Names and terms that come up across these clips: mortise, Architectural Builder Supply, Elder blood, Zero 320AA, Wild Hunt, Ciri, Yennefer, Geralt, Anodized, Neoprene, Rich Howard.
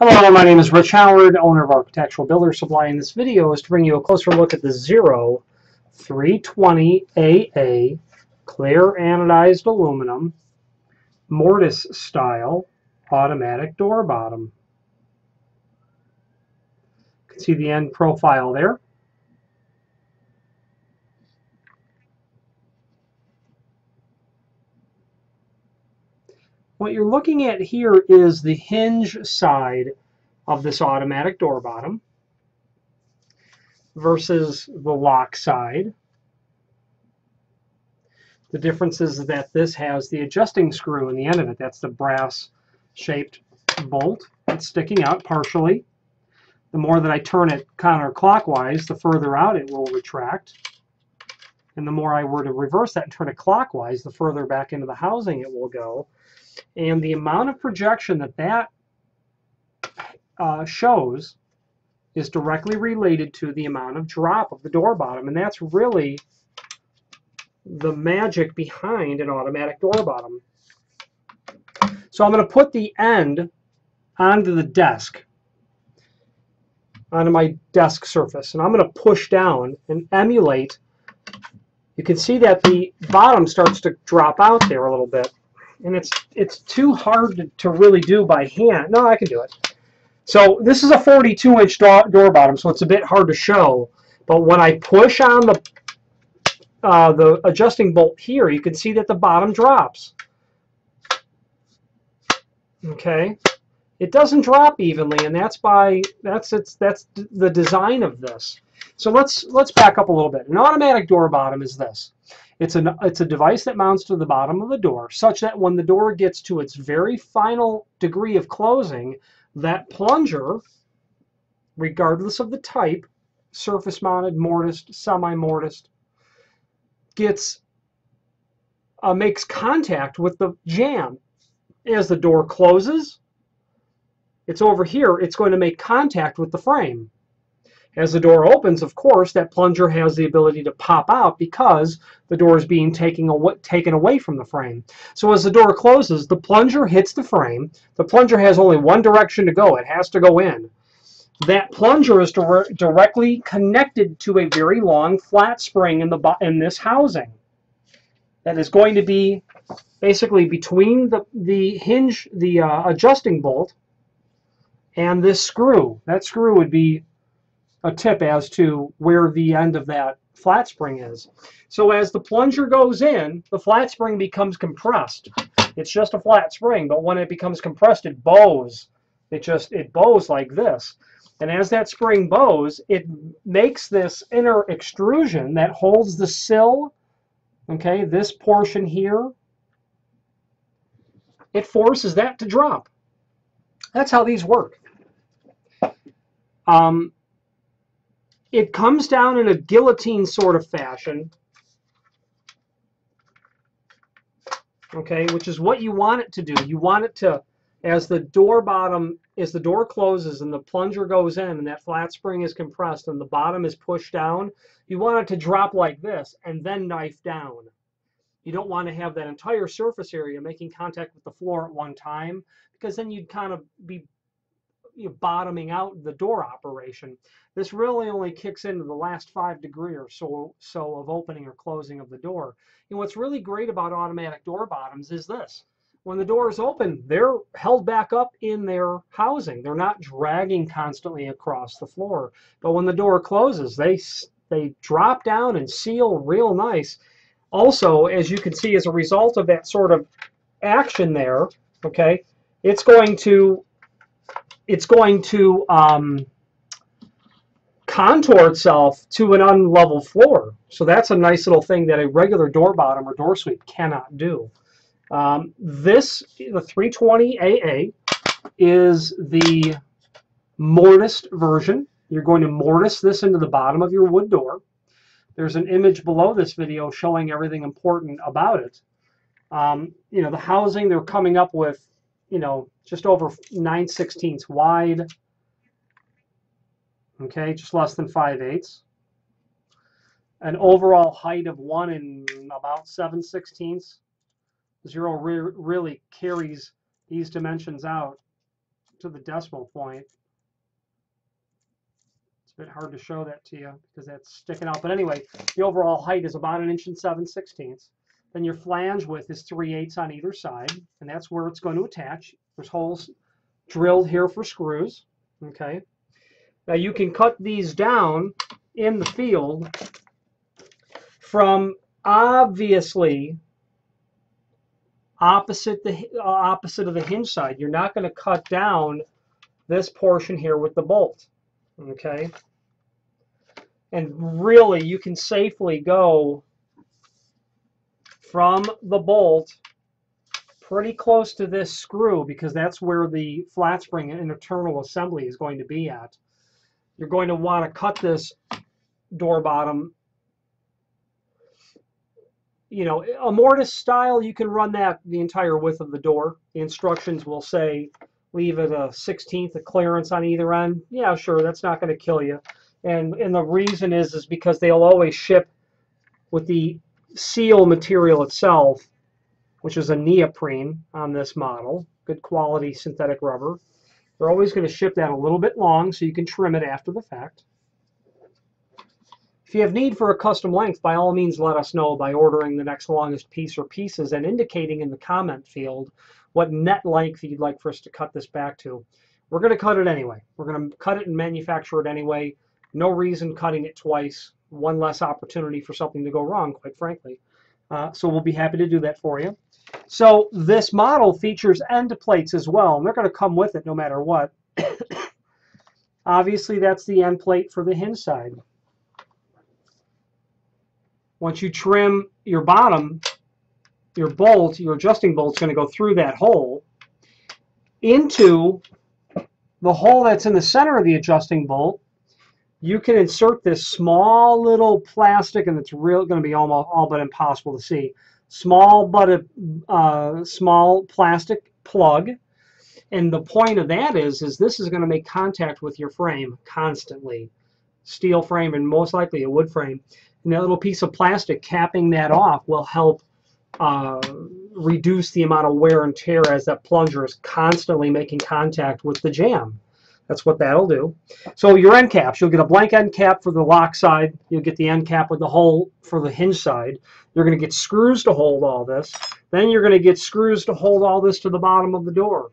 Hello, my name is Rich Howard, owner of Architectural Builder Supply, and this video is to bring you a closer look at the Zero 320AA clear anodized aluminum mortise style automatic door bottom. You can see the end profile there. What you're looking at here is the hinge side of this automatic door bottom versus the lock side. The difference is that this has the adjusting screw in the end of it. That's the brass-shaped bolt that's sticking out partially. The more that I turn it counterclockwise, the further out it will retract. And the more I were to reverse that and turn it clockwise, the further back into the housing it will go. And the amount of projection that shows is directly related to the amount of drop of the door bottom. And that's really the magic behind an automatic door bottom. So I'm going to put the end onto the desk, onto my desk surface. And I'm going to push down and emulate. You can see that the bottom starts to drop out there a little bit. And it's too hard to really do by hand. No, I can do it. So this is a 42-inch door bottom, so it's a bit hard to show. But when I push on the adjusting bolt here, you can see that the bottom drops. Okay, it doesn't drop evenly, and that's the design of this. So let's back up a little bit. An automatic door bottom is this. It's a device that mounts to the bottom of the door such that when the door gets to its very final degree of closing, that plunger, regardless of the type, surface-mounted, mortised, semi-mortised, makes contact with the jamb. As the door closes, it's over here, it's going to make contact with the frame. As the door opens, of course, that plunger has the ability to pop out because the door is being taken away from the frame. So as the door closes, the plunger hits the frame. The plunger has only one direction to go. It has to go in. That plunger is directly connected to a very long flat spring in this housing that is going to be basically between the adjusting bolt and this screw. That screw would be a tip as to where the end of that flat spring is. So as the plunger goes in, the flat spring becomes compressed. It's just a flat spring, but when it becomes compressed, it bows. It bows like this. And as that spring bows, it makes this inner extrusion that holds the sill, okay, this portion here, it forces that to drop. That's how these work. It comes down in a guillotine sort of fashion, okay, which is what you want it to do. You want it to, as the door closes and the plunger goes in and that flat spring is compressed and the bottom is pushed down, you want it to drop like this and then knife down. You don't want to have that entire surface area making contact with the floor at one time, because then you'd kind of be bottoming out the door operation. This really only kicks into the last 5 degrees or so of opening or closing of the door. And what's really great about automatic door bottoms is this. When the door is open, they're held back up in their housing. They're not dragging constantly across the floor. But when the door closes, they drop down and seal real nice. Also, as you can see, as a result of that sort of action there, okay, it's going to contour itself to an unlevel floor. So that's a nice little thing that a regular door bottom or door sweep cannot do. The 320AA is the mortised version. You're going to mortise this into the bottom of your wood door. There's an image below this video showing everything important about it. You know, the housing, they're coming up with, you know, just over 9/16 wide, okay, just less than 5/8. An overall height of 1 and about 7/16. Zero really carries these dimensions out to the decimal point. It's a bit hard to show that to you because that's sticking out. But anyway, the overall height is about 1 7/16". Then your flange width is 3/8 on either side, and that's where it's going to attach. There's holes drilled here for screws. Okay. Now you can cut these down in the field from obviously opposite of the hinge side. You're not going to cut down this portion here with the bolt. Okay. And really, you can safely go from the bolt pretty close to this screw, because that's where the flat spring internal assembly is going to be at. You're going to want to cut this door bottom. You know, a mortise style, you can run that the entire width of the door. The instructions will say leave it a 1/16 of clearance on either end. Yeah, sure, that's not going to kill you. And the reason is because they'll always ship with the seal material itself, which is a neoprene on this model, good quality synthetic rubber. They're always going to ship that a little bit long so you can trim it after the fact. If you have need for a custom length, by all means let us know by ordering the next longest piece or pieces and indicating in the comment field what net length you'd like for us to cut this back to. We're going to cut it anyway. We're going to cut it and manufacture it anyway. No reason cutting it twice. One less opportunity for something to go wrong, quite frankly. So we'll be happy to do that for you. So this model features end plates as well, and they're going to come with it no matter what. Obviously, that's the end plate for the hinge side. Once you trim your bottom, your bolt, your adjusting bolt's going to go through that hole into the hole that's in the center of the adjusting bolt. You can insert this small little plastic, and it's really going to be almost all but impossible to see. Small but a small plastic plug, and the point of that is this is going to make contact with your frame constantly, steel frame and most likely a wood frame. And that little piece of plastic capping that off will help reduce the amount of wear and tear as that plunger is constantly making contact with the jamb. That's what that'll do. So your end caps, you'll get a blank end cap for the lock side. You'll get the end cap with the hole for the hinge side. You're going to get screws to hold all this. Then you're going to get screws to hold all this to the bottom of the door.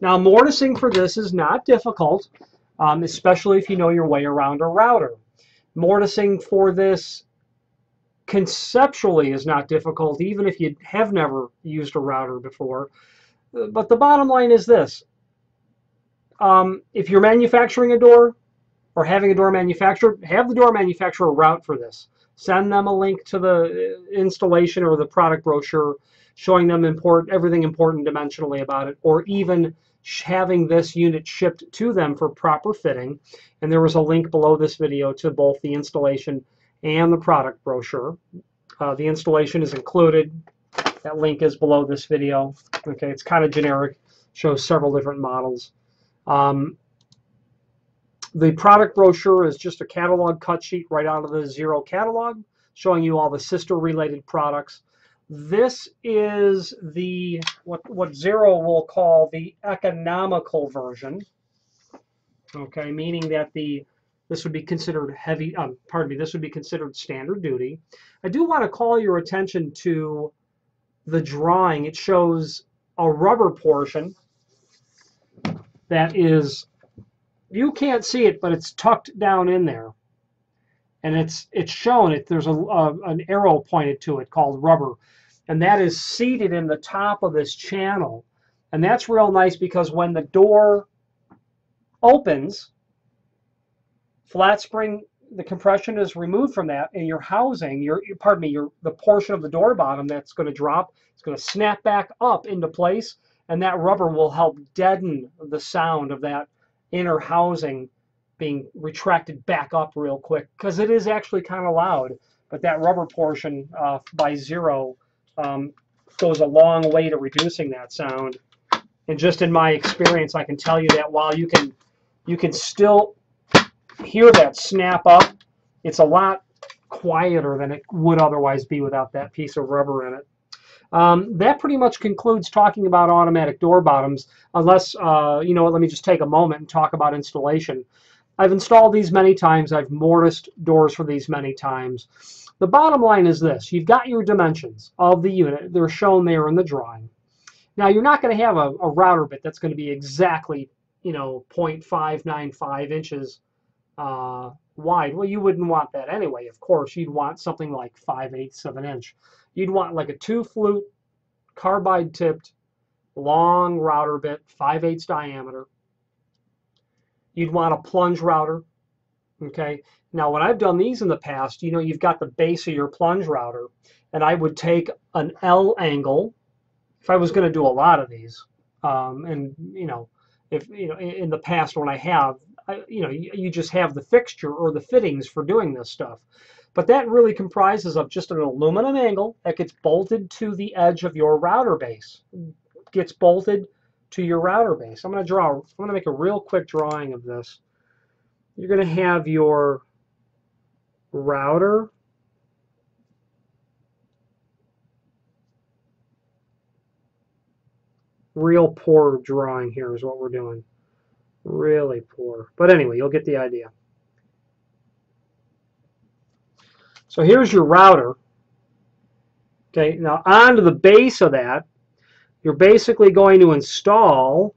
Now, mortising for this is not difficult, especially if you know your way around a router. Mortising for this conceptually is not difficult, even if you have never used a router before. But the bottom line is this. If you're manufacturing a door or having a door manufactured, have the door manufacturer route for this. Send them a link to the installation or the product brochure showing them everything important dimensionally about it, or even having this unit shipped to them for proper fitting. And there was a link below this video to both the installation and the product brochure. The installation is included. That link is below this video. Okay, it's kind of generic, shows several different models. The product brochure is just a catalog cut sheet right out of the Zero catalog showing you all the sister related products. This is the what Zero will call the economical version, okay, meaning that this would be considered heavy, this would be considered standard duty. I do want to call your attention to the drawing. It shows a rubber portion that is, you can't see it, but it's tucked down in there, and it's shown. There's an arrow pointed to it called rubber, and that is seated in the top of this channel, and that's real nice because when the door opens, flat spring, the compression is removed from that, and your housing, the portion of the door bottom that's going to drop, it's going to snap back up into place. And that rubber will help deaden the sound of that inner housing being retracted back up real quick, because it is actually kind of loud. But that rubber portion by Zero goes a long way to reducing that sound. And just in my experience, I can tell you that while you can still hear that snap up, it's a lot quieter than it would otherwise be without that piece of rubber in it. That pretty much concludes talking about automatic door bottoms, unless, you know what, let me just take a moment and talk about installation. I've installed these many times. I've mortised doors for these many times. The bottom line is this. You've got your dimensions of the unit. They're shown there in the drawing. Now, you're not going to have a router bit that's going to be exactly, you know, 0.595 inches wide. Well, you wouldn't want that anyway, of course. You'd want something like 5/8 of an inch. You'd want like a 2-flute, carbide-tipped, long router bit, 5/8 diameter. You'd want a plunge router, okay? Now, when I've done these in the past, you know, you've got the base of your plunge router, and I would take an L angle, if I was going to do a lot of these, and, you know, if, you know, in the past when I have, you know, you just have the fixture or the fittings for doing this stuff. But that really comprises of just an aluminum angle that gets bolted to the edge of your router base, gets bolted to your router base. I'm going to make a real quick drawing of this. You're going to have your router. Real poor drawing here is what we're doing. Really poor. But anyway, you'll get the idea. So here's your router. Okay, now onto the base of that, you're basically going to install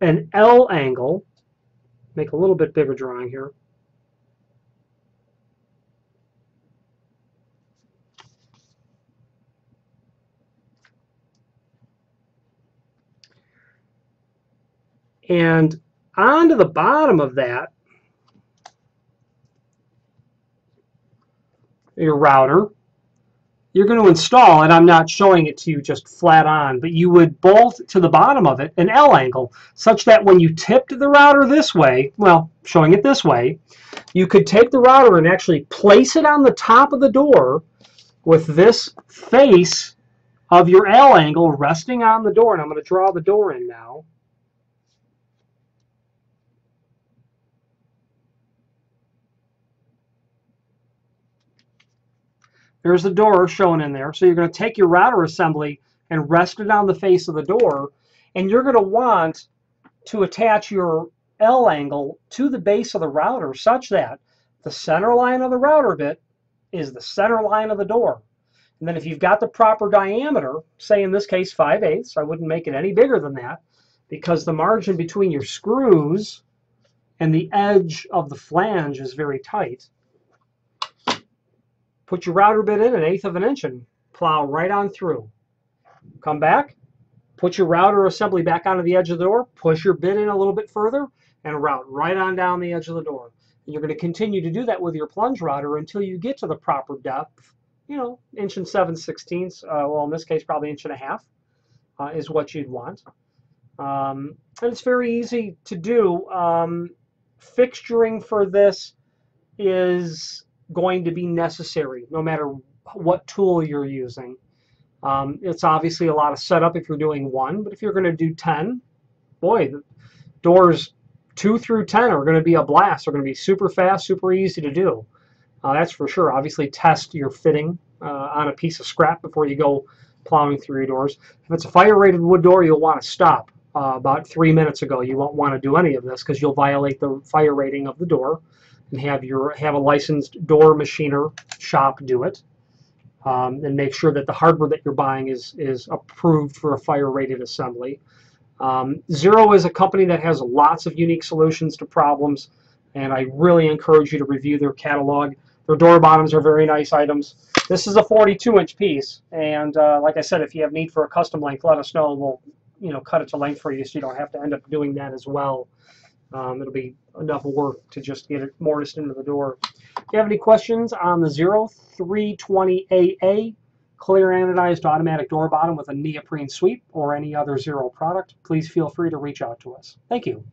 an L angle. Make a little bit bigger drawing here. And onto the bottom of that, your router, you're going to install, and I'm not showing it to you just flat on, but you would bolt to the bottom of it an L angle such that when you tipped the router this way, well, showing it this way, you could take the router and actually place it on the top of the door with this face of your L angle resting on the door. And I'm going to draw the door in now. There's the door shown in there. So you're going to take your router assembly and rest it on the face of the door, and you're going to want to attach your L angle to the base of the router such that the center line of the router bit is the center line of the door. And then if you've got the proper diameter, say in this case 5/8, I wouldn't make it any bigger than that because the margin between your screws and the edge of the flange is very tight. Put your router bit in 1/8 of an inch and plow right on through. Come back, put your router assembly back onto the edge of the door, push your bit in a little bit further, and route right on down the edge of the door. And you're going to continue to do that with your plunge router until you get to the proper depth, you know, 1 7/16, well, in this case, probably 1.5 inches is what you'd want. And it's very easy to do. Fixturing for this is going to be necessary no matter what tool you're using. It's obviously a lot of setup if you're doing one, but if you're going to do 10, boy, the doors 2 through 10 are going to be a blast. They're going to be super fast, super easy to do. That's for sure. Obviously, test your fitting on a piece of scrap before you go plowing through your doors. If it's a fire-rated wood door, you'll want to stop about 3 minutes ago. You won't want to do any of this because you'll violate the fire rating of the door. And have a licensed door machiner shop do it, and make sure that the hardware that you're buying is approved for a fire-rated assembly. Zero is a company that has lots of unique solutions to problems, and I really encourage you to review their catalog. Their door bottoms are very nice items. This is a 42-inch piece, and like I said, if you have need for a custom length, let us know, and we'll, you know, cut it to length for you so you don't have to end up doing that as well. It'll be enough work to just get it mortised into the door. If you have any questions on the Zero 320AA clear anodized automatic door bottom with a neoprene sweep or any other Zero product, please feel free to reach out to us. Thank you.